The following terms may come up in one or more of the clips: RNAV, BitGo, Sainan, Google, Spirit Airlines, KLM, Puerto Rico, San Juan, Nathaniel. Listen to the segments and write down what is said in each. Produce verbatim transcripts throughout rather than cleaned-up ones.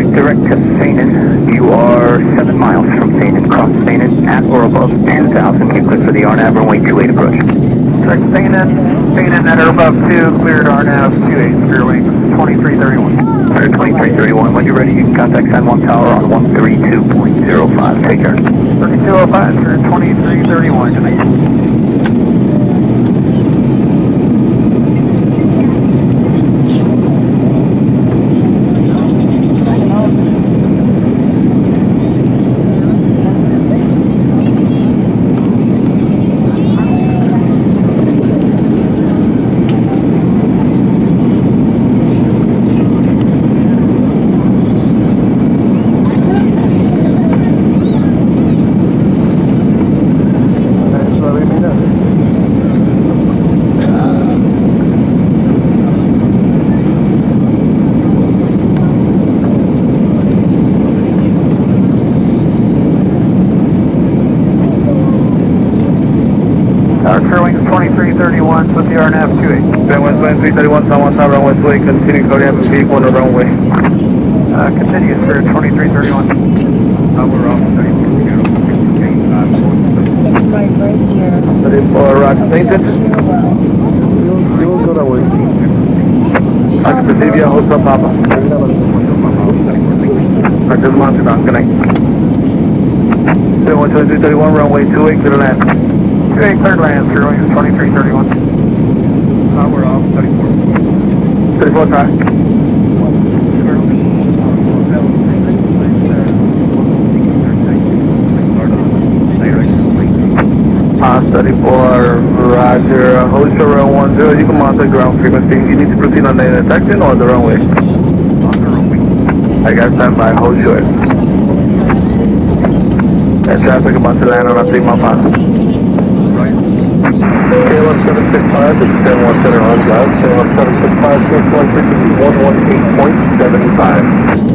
Alright, direct to Sainan. You are seven miles from Sainan. Cross Sainan at or above two thousand. Keep clear for the R N A V runway two eight approach. Direct Sainan. Sainan at or above two. Cleared R N A V two eight. Clear wing twenty-three thirty-one. Cleared twenty-three thirty-one. When you're ready, you can contact San Juan Tower on one thirty-two point zero five. Take care. thirty-two oh five. Clear twenty-three thirty-one. Good night. twenty-three thirty-one with the R N A V two eight. Then West Wind three thirty-one, San Juan Tower, runway two eight, continue code M and vehicle on the runway. Uh, continue, sir, twenty-three thirty-one. Uh, we're on thirty-three thirty-one. It's right, right here. thirty-four, rock, Satan. You will go that way. Roger, Pacific, host up, Papa. Roger, this monster down, good night. thirty-one, twenty-three thirty-one, runway two eight, clear to land. Okay, cleared land, clear wing is twenty-three thirty-one. Uh, we're off, thirty-four. thirty-four, try. Uh, thirty-four, roger. Host your runway one zero, you can monitor ground frequency. You need to proceed on the intersection or the runway? On the runway. I got time by, hold short. And traffic about to land on a three mile pass. K L M seven six five, this is San Juan Center on drive. K L M seven six five, clear flight frequency one eighteen point seven five.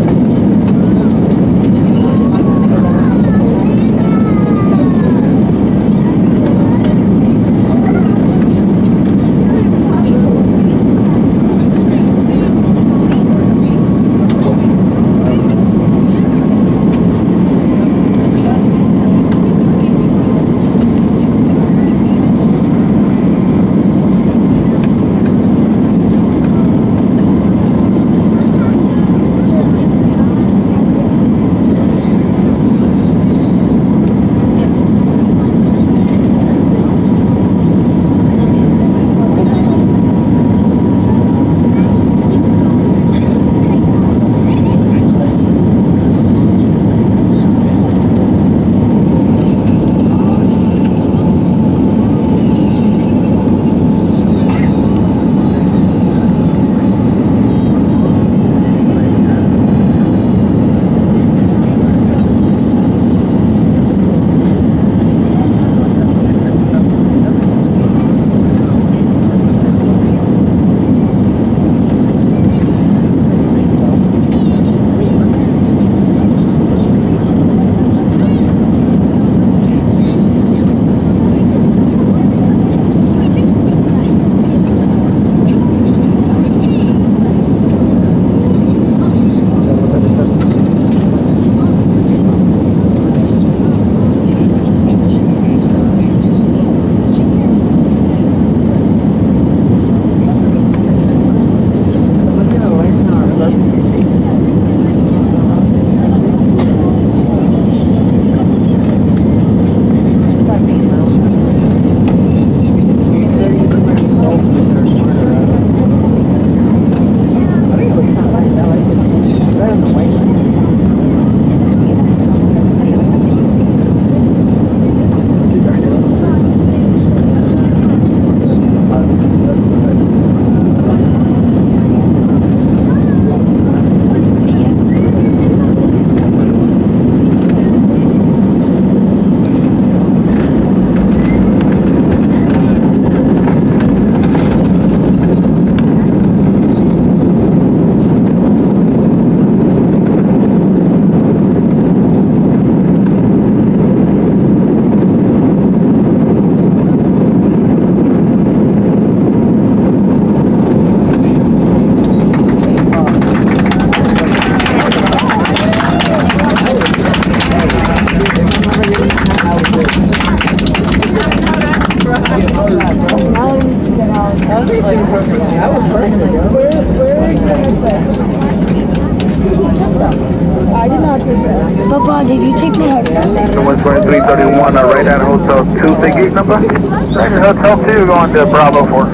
Uh, did you take my headset? So we're going three thirty-one, uh, right at Hotel two, the gate number? Right at Hotel two, going to Bravo four.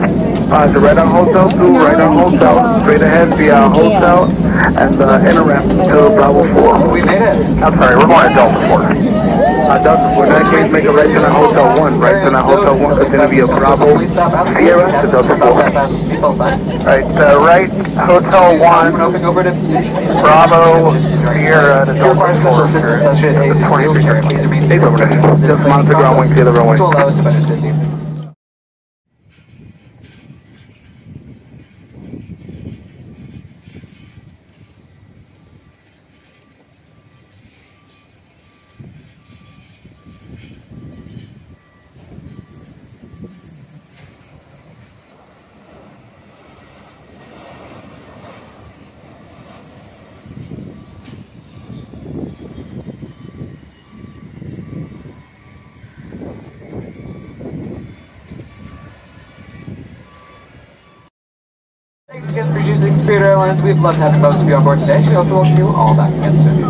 Uh, so right on Hotel two, no, right on Hotel, straight ahead via Hotel and uh, inner ramp to Bravo four. We made it. I'm sorry, we're going to Delta four. Uh, Delta four, in that case, make a right turn at Hotel one. Right turn at Hotel one, it's going to be a Bravo Sierra to Delta four. Right, uh, right, Hotel one, Bravo Sierra to Delta four. It's over there. Just monitor ground wing to the runway. Thanks again for choosing Spirit Airlines. We've loved having most of you on board today. We hope to welcome you all back again soon.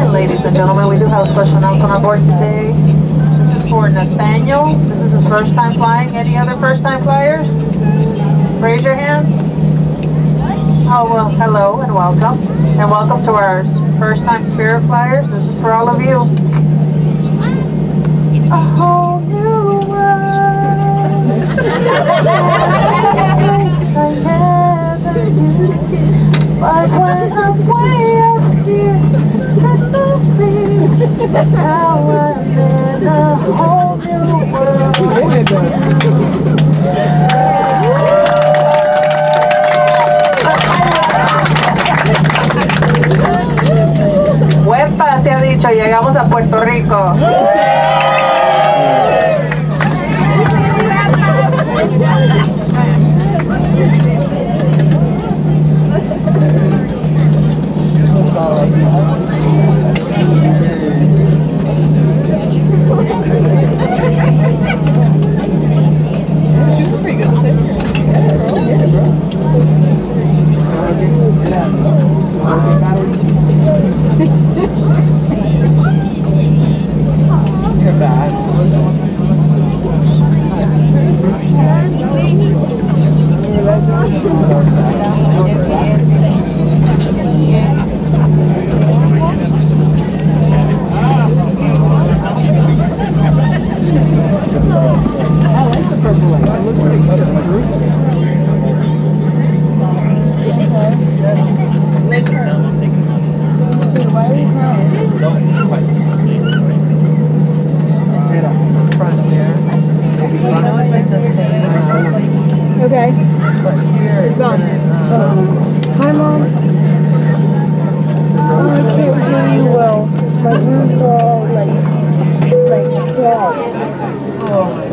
And ladies and gentlemen, we do have a special announcement on board today. This is for Nathaniel. This is first time flying. Any other first time flyers? Raise your hand. Oh, well, hello and welcome. And welcome to our first time Spirit flyers. This is for all of you. A whole new world. But when I'm way up here, crystal clear, now I'm in a whole new world. Huepa, se ha dicho, llegamos a Puerto Rico. Oh my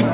God.